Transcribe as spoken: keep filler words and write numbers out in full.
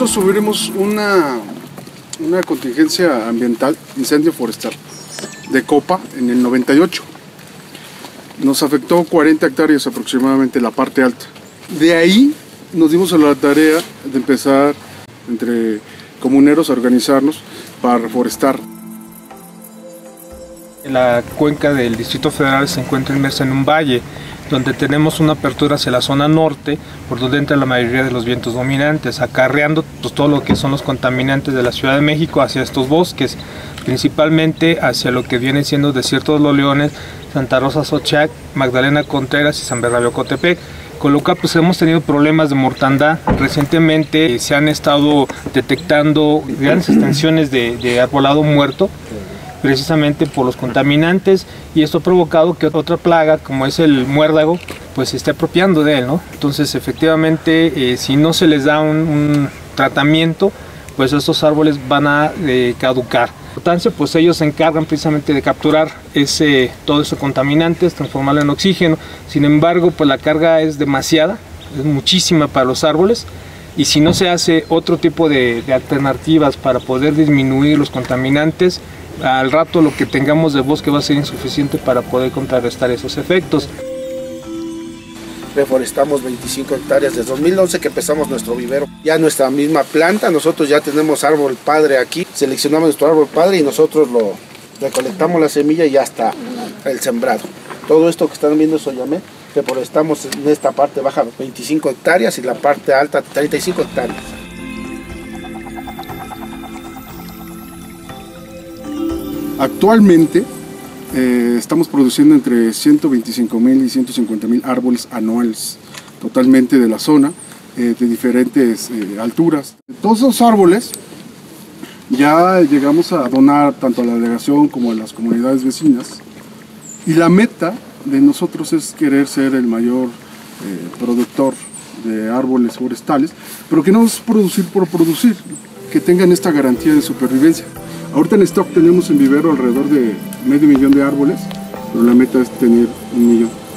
Nosotros sufrimos una, una contingencia ambiental, incendio forestal de copa en el noventa y ocho. Nos afectó cuarenta hectáreas aproximadamente la parte alta. De ahí nos dimos a la tarea de empezar entre comuneros a organizarnos para reforestar. La cuenca del Distrito Federal se encuentra inmersa en un valle donde tenemos una apertura hacia la zona norte, por donde entra la mayoría de los vientos dominantes, acarreando pues, todo lo que son los contaminantes de la Ciudad de México hacia estos bosques, principalmente hacia lo que viene siendo el Desierto de los Leones, Santa Rosa Xochiac, Magdalena Contreras y San Bernabé Cotepec. Con lo que pues, hemos tenido problemas de mortandad. Recientemente se han estado detectando grandes extensiones de, de arbolado muerto, precisamente por los contaminantes, y esto ha provocado que otra plaga como es el muérdago pues se esté apropiando de él, ¿no? Entonces efectivamente eh, si no se les da un, un tratamiento, pues estos árboles van a eh, caducar. Entonces, pues ellos se encargan precisamente de capturar ese, todos esos contaminantes, transformarlo en oxígeno. Sin embargo, pues la carga es demasiada, es muchísima para los árboles, y si no se hace otro tipo de, de alternativas para poder disminuir los contaminantes, al rato lo que tengamos de bosque va a ser insuficiente para poder contrarrestar esos efectos. Reforestamos veinticinco hectáreas desde dos mil once que empezamos nuestro vivero. Ya nuestra misma planta, nosotros ya tenemos árbol padre aquí, seleccionamos nuestro árbol padre y nosotros lo recolectamos la semilla y ya está el sembrado. Todo esto que están viendo Soyamé, reforestamos en esta parte baja veinticinco hectáreas y la parte alta treinta y cinco hectáreas. Actualmente eh, estamos produciendo entre ciento veinticinco mil y ciento cincuenta mil árboles anuales, totalmente de la zona, eh, de diferentes eh, alturas. Todos esos árboles ya llegamos a donar tanto a la delegación como a las comunidades vecinas, y la meta de nosotros es querer ser el mayor eh, productor de árboles forestales, pero que no es producir por producir, que tengan esta garantía de supervivencia. Ahorita en stock tenemos en vivero alrededor de medio millón de árboles, pero la meta es tener un millón.